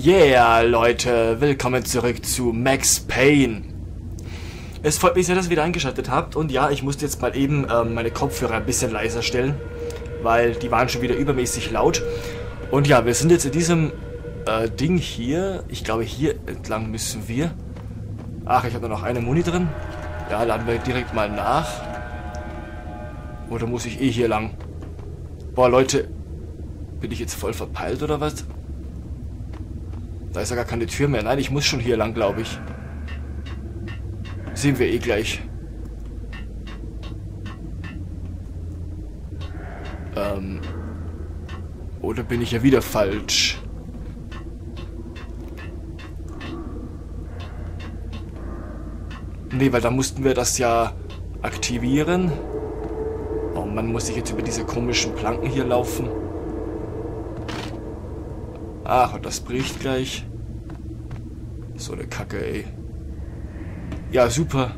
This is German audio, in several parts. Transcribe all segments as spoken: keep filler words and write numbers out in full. Yeah, Leute, willkommen zurück zu Max Payne. Es freut mich sehr, dass ihr wieder eingeschaltet habt. Und ja, ich musste jetzt mal eben ähm, meine Kopfhörer ein bisschen leiser stellen, weil die waren schon wieder übermäßig laut. Und ja, wir sind jetzt in diesem äh, Ding hier. Ich glaube, hier entlang müssen wir... Ach, ich habe nur noch eine Muni drin. Ja, laden wir direkt mal nach. Oder muss ich eh hier lang? Boah, Leute, bin ich jetzt voll verpeilt oder was? Da ist ja gar keine Tür mehr. Nein, ich muss schon hier lang, glaube ich. Sehen wir eh gleich. Ähm. Oder bin ich ja wieder falsch? Nee, weil da mussten wir das ja aktivieren. Oh Mann, muss ich jetzt über diese komischen Planken hier laufen? Ach, und das bricht gleich. So eine Kacke, ey. Ja, super.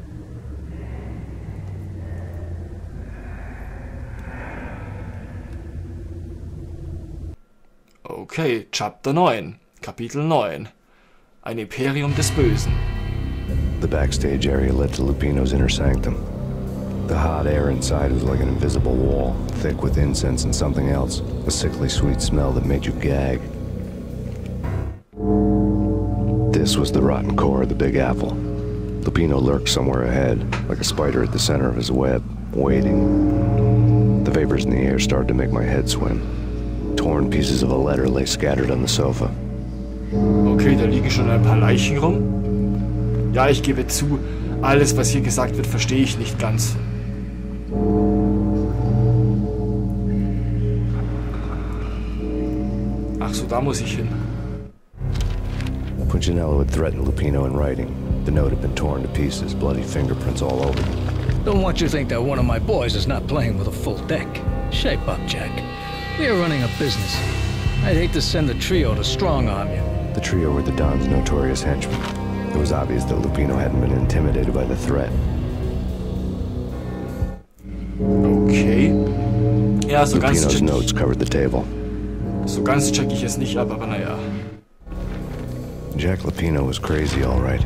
Okay, Chapter nine. Kapitel neun. Ein Imperium des Bösen. The backstage area led to Lupino's inner sanctum. The hot air inside was like an invisible wall, thick with incense and something else. A sickly sweet smell that made you gag. This was the rotten core of the Big Apple. Lupino lurked somewhere ahead, like a spider at the center of his web, waiting. The vapors in the air started to make my head swim. Torn pieces of a letter lay scattered on the sofa. Okay, da liegen schon ein paar Leichen rum. Ja, ich gebe zu, alles, was hier gesagt wird, verstehe ich nicht ganz. Ach so, da muss ich hin. Punchinello had threatened Lupino in writing. The note had been torn to pieces, bloody fingerprints all over it. Don't want you to think that one of my boys is not playing with a full deck. Shape up, Jack. We are running a business. I'd hate to send the trio to strong-arm you. The trio were the Don's notorious henchmen. It was obvious that Lupino hadn't been intimidated by the threat. Okay. Yeah, so Lupino's notes covered the table. So ganz check ich es nicht ab, aber naja. Jack Lupino was crazy, all right.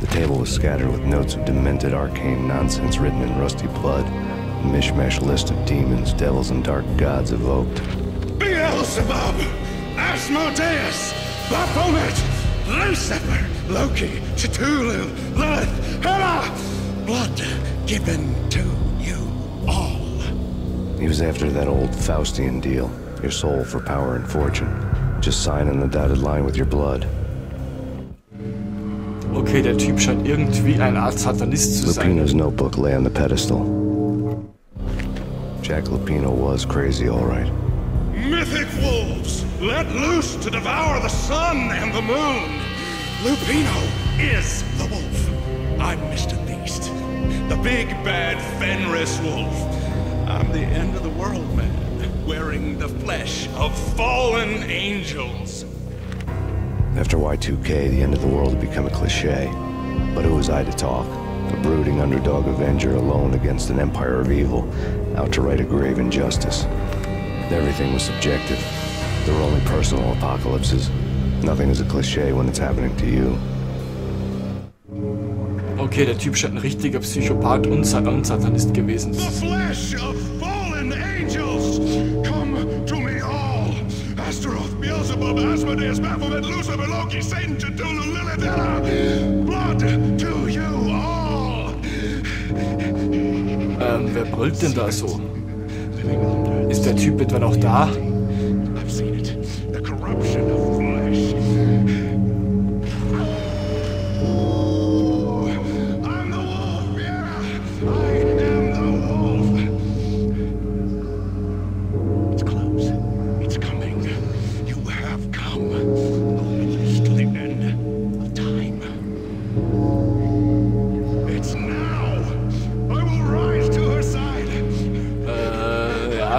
The table was scattered with notes of demented, arcane nonsense written in rusty blood. A mishmash list of demons, devils, and dark gods evoked. Beelzebub! Asmodeus! Baphomet! Lucifer! Loki! Cthulhu! Lilith! Hera! Blood given to you all. He was after that old Faustian deal. Your soul for power and fortune. Just sign on the dotted line with your blood. Okay, der Typ scheint irgendwie ein Art Satanist zu sein. Lupino's notebook lay on the pedestal. Jack Lupino was crazy, all right. Mythic wolves let loose to devour the sun and the moon. Lupino is the wolf. I'm Mister Beast, the big bad Fenris wolf. I'm the end of the world man, wearing the flesh of fallen angels. After Y two K, the end of the world had become a cliché. But who was I to talk? A brooding underdog avenger alone against an empire of evil, out to right a grave injustice. Everything was subjective. There were only personal apocalypses. Nothing is a cliché when it's happening to you. Okay, der Typ scheint ein richtiger Psychopath und Satanist gewesen zu sein. The flesh of fallen angels! Come to me all! Astaroth, Beelzebub, Asmodeus, Baphomet, Lucifer, Loki, Satan, Cthulhu, Lilith, Hera! Blood to you all! Ähm, wer brüllt denn da so? Ist der Typ etwa noch da?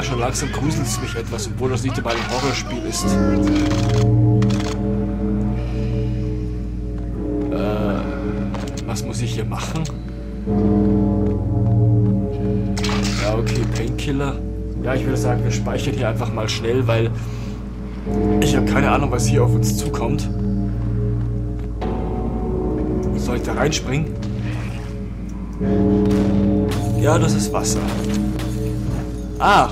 Schon langsam gruselt es mich etwas, obwohl das nicht einmal ein Horrorspiel ist. Äh, was muss ich hier machen? Ja, okay, Painkiller. Ja, ich würde sagen, wir speichern hier einfach mal schnell, weil Ich habe keine Ahnung, was hier auf uns zukommt. Soll ich da reinspringen? Ja, das ist Wasser. Ah!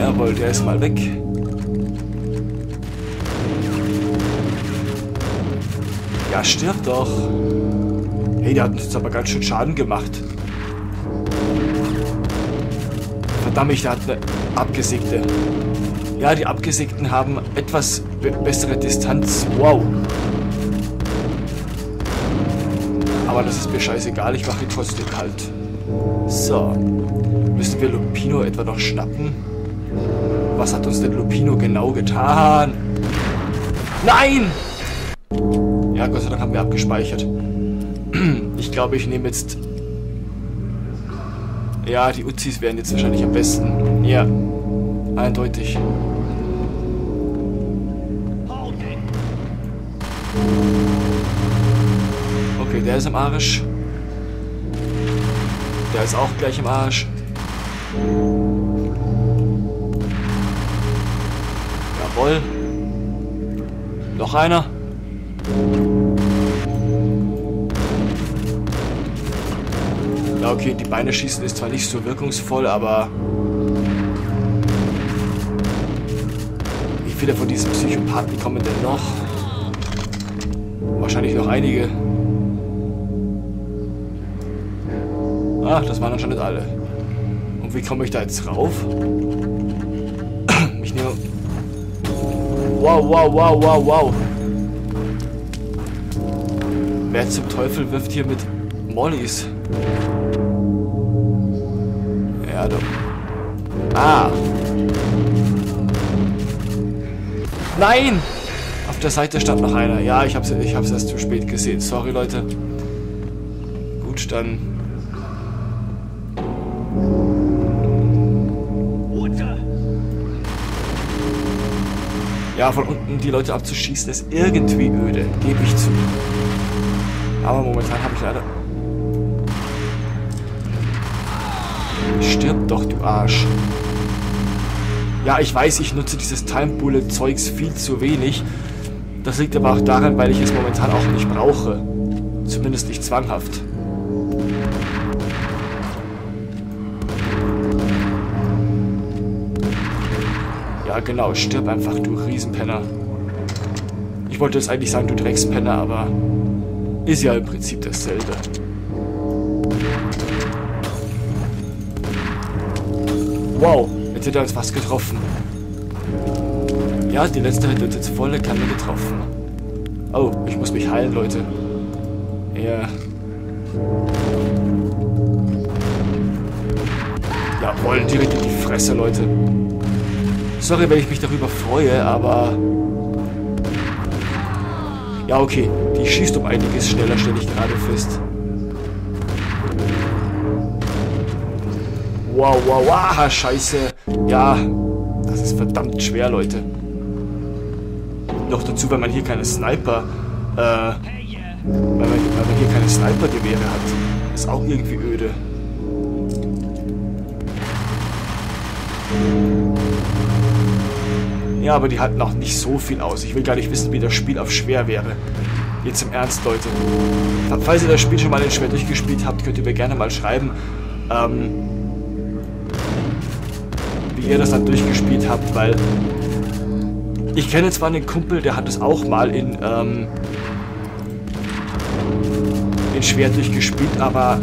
Jawohl, der ist mal weg. Ja, stirb doch. Hey, der hat uns jetzt aber ganz schön Schaden gemacht. Verdammt, der hat eine abgesiegte. Ja, die Abgesiegten haben etwas be bessere Distanz. Wow. Aber das ist mir scheißegal, ich mache ihn trotzdem kalt. So. Müssen wir Lupino etwa noch schnappen? Was hat uns denn Lupino genau getan? Nein! Ja, Gott sei Dank haben wir abgespeichert. Ich glaube, ich nehme jetzt... Ja, die Uzis wären jetzt wahrscheinlich am besten. Ja, eindeutig. Okay, der ist im Arsch. Der ist auch gleich im Arsch. Jawohl. Noch einer. Ja, okay, die Beine schießen ist zwar nicht so wirkungsvoll, aber... Wie viele von diesen Psychopathen kommen denn noch? Wahrscheinlich noch einige. Ach, das waren anscheinend alle. Und wie komme ich da jetzt rauf? Ich nehme... Wow, wow, wow, wow, wow. Wer zum Teufel wirft hier mit Mollys? Ja, doch. Ah! Nein! Auf der Seite stand noch einer. Ja, ich hab's, ich hab's erst zu spät gesehen. Sorry, Leute. Gut, dann... Ja, von unten die Leute abzuschießen ist irgendwie öde. Gebe ich zu. Aber momentan habe ich leider... Stirb doch, du Arsch. Ja, ich weiß, ich nutze dieses Time-Bullet-Zeugs viel zu wenig. Das liegt aber auch daran, weil ich es momentan auch nicht brauche. Zumindest nicht zwanghaft. Ja, genau, stirb einfach, du Riesenpenner. Ich wollte jetzt eigentlich sagen, du Dreckspenner, aber... Ist ja im Prinzip dasselbe. Wow, jetzt hätte er uns fast getroffen. Ja, die letzte hätte uns jetzt volle Kanne getroffen. Oh, ich muss mich heilen, Leute. Ja. Jawohl, direkt in die Fresse, Leute. Sorry, wenn ich mich darüber freue, aber... Ja, okay. Die schießt um einiges schneller, stelle ich gerade fest. Wow, wow, wow, scheiße. Ja, das ist verdammt schwer, Leute. Noch dazu, weil man hier keine Sniper, äh, weil man, weil man hier keine Sniper-Gewehre hat. Ist auch irgendwie öde. Ja, aber die halten auch nicht so viel aus. Ich will gar nicht wissen, wie das Spiel auf schwer wäre. Jetzt im Ernst, Leute. Falls ihr das Spiel schon mal in schwer durchgespielt habt, könnt ihr mir gerne mal schreiben, ähm, wie ihr das dann durchgespielt habt, weil ich kenne zwar einen Kumpel, der hat es auch mal in, ähm, in schwer durchgespielt, aber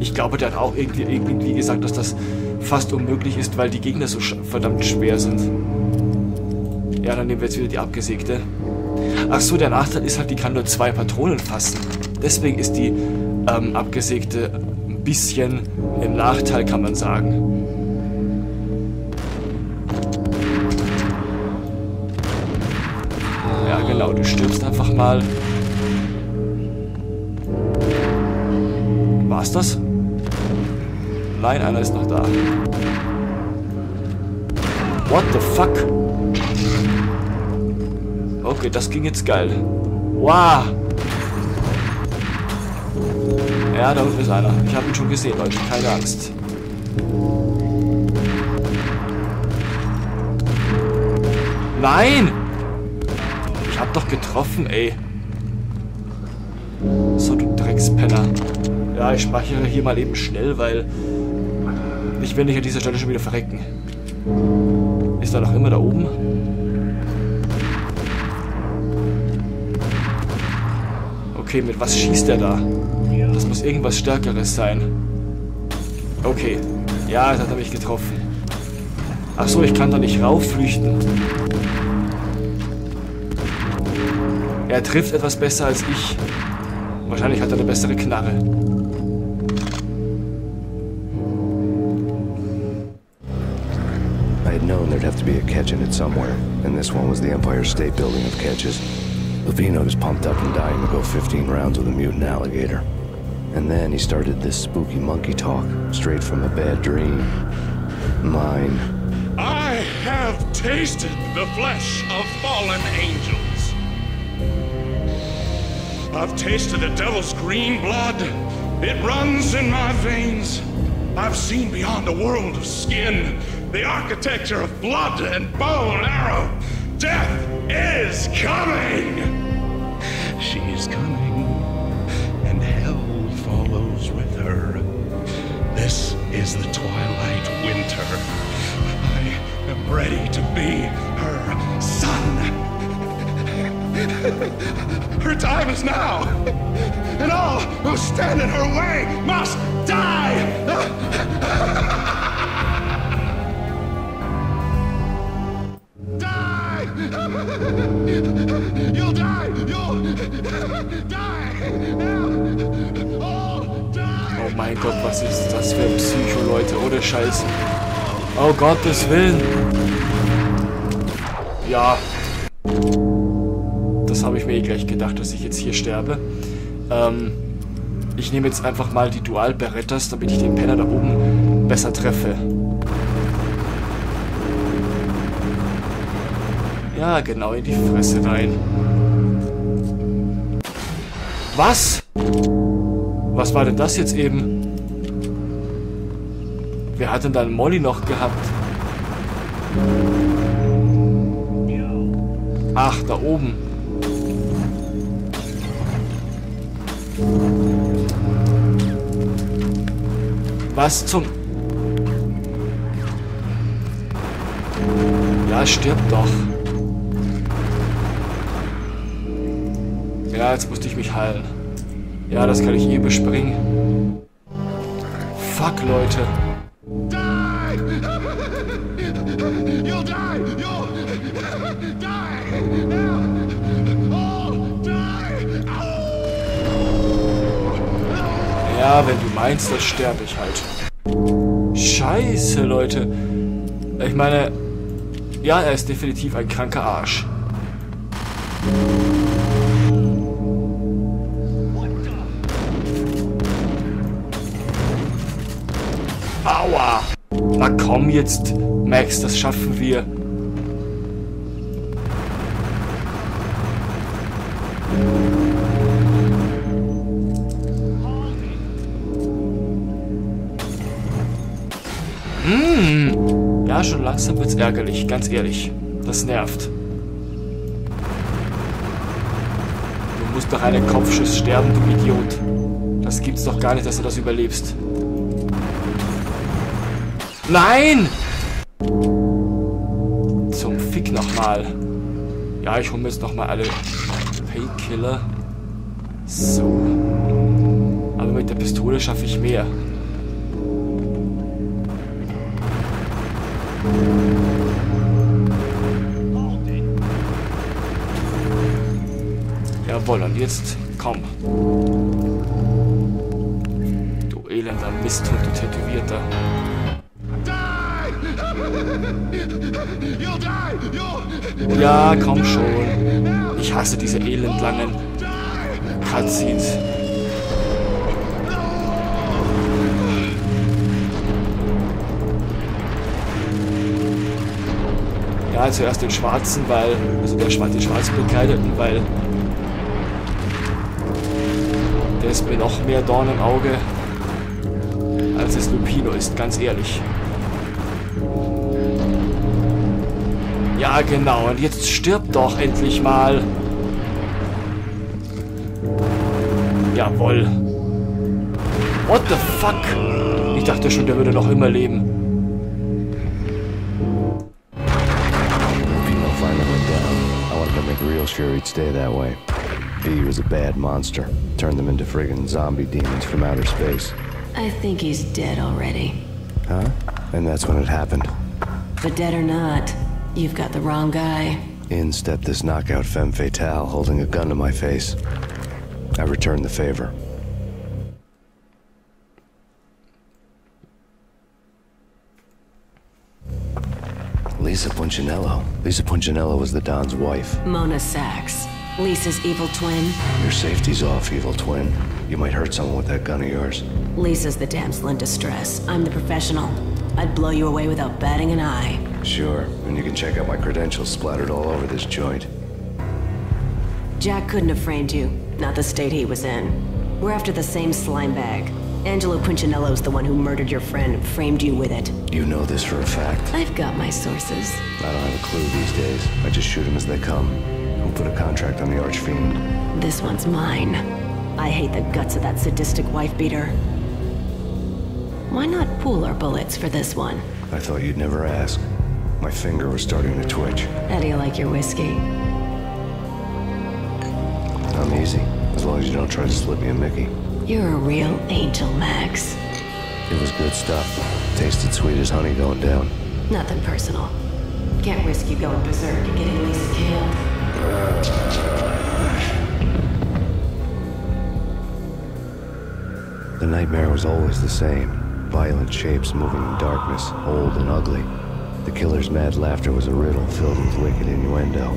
ich glaube, der hat auch irgendwie, irgendwie gesagt, dass das fast unmöglich ist, weil die Gegner so sch verdammt schwer sind. Ja, dann nehmen wir jetzt wieder die abgesägte. Ach so, der Nachteil ist halt, die kann nur zwei Patronen fassen. Deswegen ist die ähm, abgesägte ein bisschen im Nachteil, kann man sagen. Genau, du stirbst einfach mal. War's das? Nein, einer ist noch da. What the fuck? Okay, das ging jetzt geil. Wow! Ja, da unten ist einer. Ich habe ihn schon gesehen, Leute. Keine Angst. Nein! Ich hab doch getroffen, ey. So, du Dreckspenner. Ja, ich speichere hier mal eben schnell, weil ich will nicht an dieser Stelle schon wieder verrecken. Ist da noch immer da oben? Okay, mit was schießt er da? Das muss irgendwas Stärkeres sein. Okay. Ja, das hat er mich getroffen. Ach so, ich kann da nicht raufflüchten. Er trifft etwas besser als ich. Wahrscheinlich hat er eine bessere Knarre. I had known there'd have to be a catch in it somewhere, and this one was the Empire State Building of catches. Lupino's pumped up and dying to go fifteen rounds with a mutant alligator. And then he started this spooky monkey talk, straight from a bad dream. Mine. I have tasted the flesh of fallen angels. I've tasted the devil's green blood. It runs in my veins. I've seen beyond the world of skin, the architecture of blood and bow and arrow. Death is coming! She is coming, and hell follows with her. This is the twilight winter. I am ready to be her son. Her time is now, and all who stand in her way must die! You'll die! You'll die! Now! All die! Oh mein Gott, was ist das für ein Psycho, Leute? Ohne Scheiße. Oh Gottes Willen! Ja. Das habe ich mir eh gleich gedacht, dass ich jetzt hier sterbe. Ähm, ich nehme jetzt einfach mal die Dual Berettas, damit ich den Penner da oben besser treffe. Ja, genau in die Fresse rein. Was? Was war denn das jetzt eben? Wer hat denn dann Molly noch gehabt? Ach, da oben. Was zum... Ja, stirb doch. Ja, jetzt musste ich mich heilen. Ja, das kann ich eh überspringen. Fuck, Leute. Ja, wenn du meinst, dann sterbe ich halt. Scheiße, Leute. Ich meine, ja, er ist definitiv ein kranker Arsch. Aua! Na komm jetzt, Max, das schaffen wir. Hm. Ja, schon langsam wird's ärgerlich, ganz ehrlich. Das nervt. Du musst nach einem Kopfschuss sterben, du Idiot. Das gibt's doch gar nicht, dass du das überlebst. Nein! Zum Fick nochmal. Ja, ich hole mir jetzt nochmal alle Painkiller. So. Aber mit der Pistole schaffe ich mehr. Jawohl, und jetzt komm. Du elender Misthund, du Tätowierter. Ja, komm schon. Ich hasse diese elendlangen Cutscenes. Ja, zuerst den Schwarzen, weil... Also der Schwarz, den Schwarzen bekleideten, weil... Der ist mir noch mehr Dorn im Auge, als es Lupino ist, ganz ehrlich. Ja, genau. Und jetzt stirb doch endlich mal. Jawohl. What the fuck? Ich dachte schon, der würde noch immer leben. If you don't find the way down, I want to make real sure he'd stay that way. B was a bad monster. Turned them into friggin' zombie demons from outer space. I think he's dead already. Huh? And that's when it happened. But dead or not, you've got the wrong guy. In stepped this knockout femme fatale holding a gun to my face. I returned the favor. Lisa Punchinello. Lisa Punchinello was the Don's wife. Mona Sax. Lisa's evil twin. Your safety's off, evil twin. You might hurt someone with that gun of yours. Lisa's the damsel in distress. I'm the professional. I'd blow you away without batting an eye. Sure, and you can check out my credentials splattered all over this joint. Jack couldn't have framed you. Not the state he was in. We're after the same slime bag. Angelo Punchinello's the one who murdered your friend and framed you with it. You know this for a fact? I've got my sources. I don't have a clue these days. I just shoot them as they come. Who put a contract on the Archfiend? This one's mine. I hate the guts of that sadistic wife-beater. Why not pool our bullets for this one? I thought you'd never ask. My finger was starting to twitch. How do you like your whiskey? I'm easy, as long as you don't try to slip me a Mickey. You're a real angel, Max. It was good stuff. Tasted sweet as honey going down. Nothing personal. Can't risk you going berserk and getting Lisa killed. The nightmare was always the same. Violent shapes moving in darkness, old and ugly. The killer's mad laughter was a riddle filled with wicked innuendo.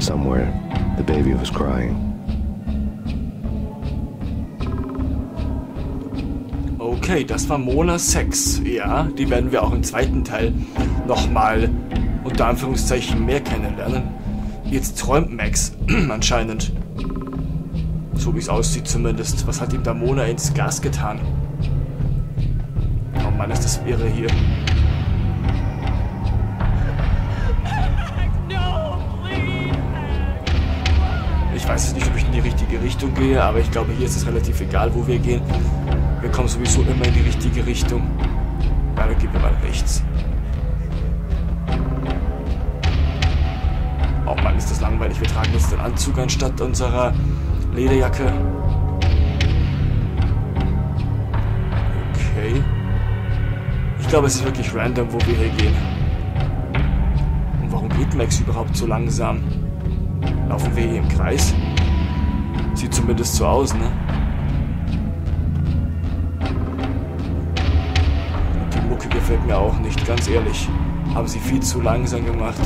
Somewhere, the baby was crying. Okay, das war Mona Sax. Ja, die werden wir auch im zweiten Teil nochmal unter Anführungszeichen mehr kennenlernen. Jetzt träumt Max anscheinend. So wie es aussieht zumindest. Was hat ihm da Mona ins Glas getan? Oh Mann, ist das irre hier. Ich weiß nicht, ob ich in die richtige Richtung gehe, aber ich glaube, hier ist es relativ egal, wo wir gehen. Wir kommen sowieso immer in die richtige Richtung. Ja, dann gehen wir mal rechts. Oh Mann, ist das langweilig. Wir tragen jetzt den Anzug anstatt unserer Lederjacke. Okay. Ich glaube, es ist wirklich random, wo wir hier gehen. Und warum geht Max überhaupt so langsam? Laufen wir hier im Kreis? Sieht zumindest so aus, ne? Und die Mucke gefällt mir auch nicht, ganz ehrlich. Haben sie viel zu langsam gemacht.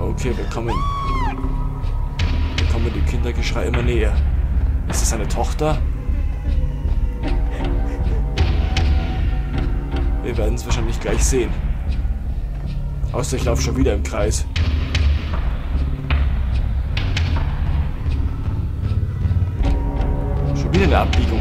Okay, wir kommen. Wir kommen dem Kindergeschrei immer näher. Ist das eine Tochter? Wir werden es wahrscheinlich gleich sehen. Außer ich laufe schon wieder im Kreis. Schon wieder eine Abbiegung.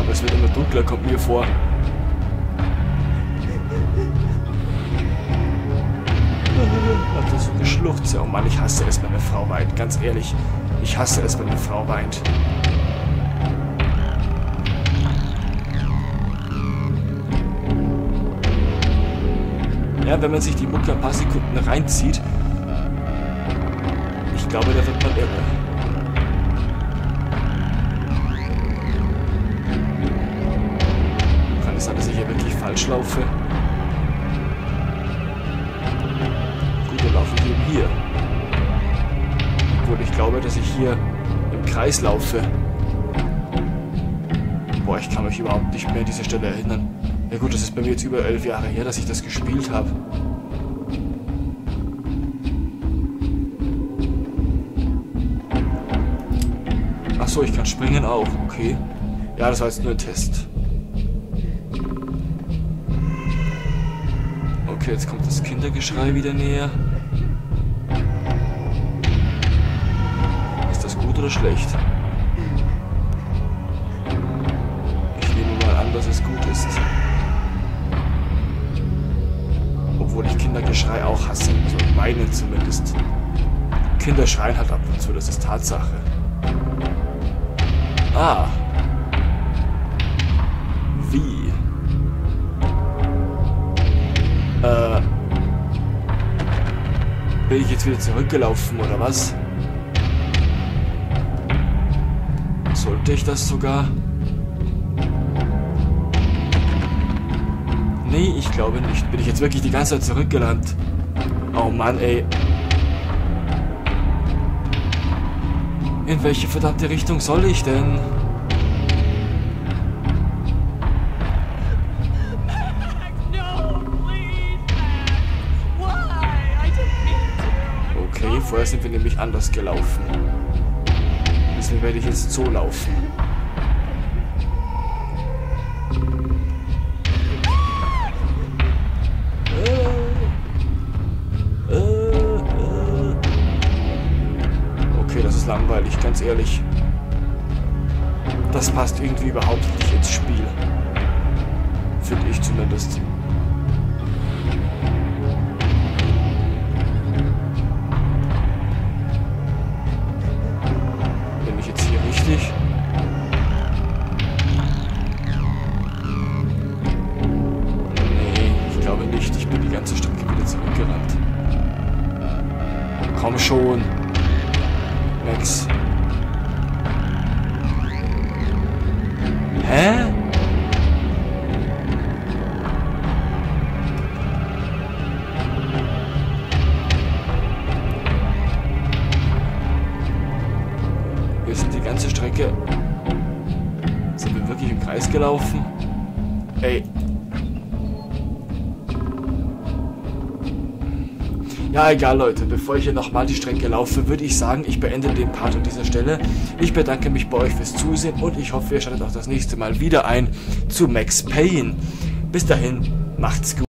Aber es wird immer dunkler, kommt mir vor. Hat das so geschluchzt. Oh Mann, ich hasse es, wenn eine Frau weint. Ganz ehrlich, ich hasse es, wenn eine Frau weint. Ja, wenn man sich die Mucke ein paar Sekunden reinzieht, ich glaube, da wird man irre. Kann es sein, dass ich hier wirklich falsch laufe? Gut, dann laufe ich eben hier. Obwohl ich glaube, dass ich hier im Kreis laufe. Boah, ich kann mich überhaupt nicht mehr an diese Stelle erinnern. Ja gut, das ist bei mir jetzt über elf Jahre her, dass ich das gespielt habe. Achso, ich kann springen auch, okay. Ja, das war jetzt nur ein Test. Okay, jetzt kommt das Kindergeschrei wieder näher. oder schlecht? Ich nehme mal an, dass es gut ist. Obwohl ich Kindergeschrei auch hasse. Also meine zumindest. Kinder schreien halt ab und zu, das ist Tatsache. Ah. Wie? Äh. Bin ich jetzt wieder zurückgelaufen, oder was? Sollte ich das sogar? Nee, ich glaube nicht. Bin ich jetzt wirklich die ganze Zeit zurückgelandet? Oh Mann, ey. In welche verdammte Richtung soll ich denn? Okay, vorher sind wir nämlich anders gelaufen. Deswegen werde ich jetzt so laufen. Langweilig, ganz ehrlich. Das passt irgendwie überhaupt nicht ins Spiel. Finde ich zumindest. Bin ich jetzt hier richtig? Nee, ich glaube nicht. Ich bin die ganze Strecke wieder zurückgerannt. Komm schon. Max. Hä? Wir sind die ganze Strecke. Sind wir wirklich im Kreis gelaufen? Ey. Ja, egal, Leute. Bevor ich hier nochmal die Strecke laufe, würde ich sagen, ich beende den Part an dieser Stelle. Ich bedanke mich bei euch fürs Zusehen und ich hoffe, ihr schaltet auch das nächste Mal wieder ein zu Max Payne. Bis dahin, macht's gut.